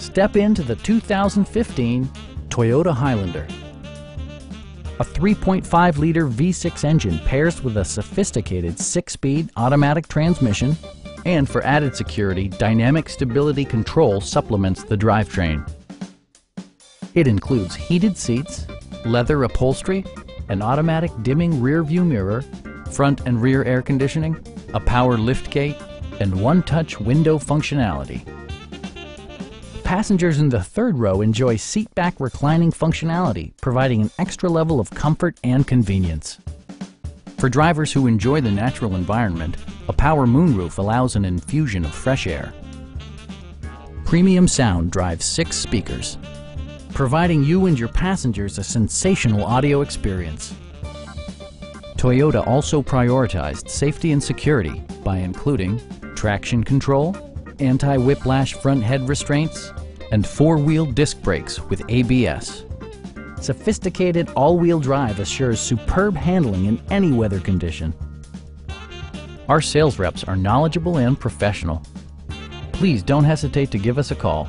Step into the 2015 Toyota Highlander. A 3.5-liter V6 engine pairs with a sophisticated 6-speed automatic transmission, and for added security, dynamic stability control supplements the drivetrain. It includes heated seats, leather upholstery, an automatic dimming rear-view mirror, front and rear air conditioning, a power liftgate, and one-touch window functionality. Passengers in the third row enjoy seat-back reclining functionality, providing an extra level of comfort and convenience. For drivers who enjoy the natural environment, a power moonroof allows an infusion of fresh air. Premium sound drives 6 speakers, providing you and your passengers a sensational audio experience. Toyota also prioritized safety and security by including traction control, anti-whiplash front head restraints, and 4-wheel disc brakes with ABS. Sophisticated all-wheel drive assures superb handling in any weather condition. Our sales reps are knowledgeable and professional. Please don't hesitate to give us a call.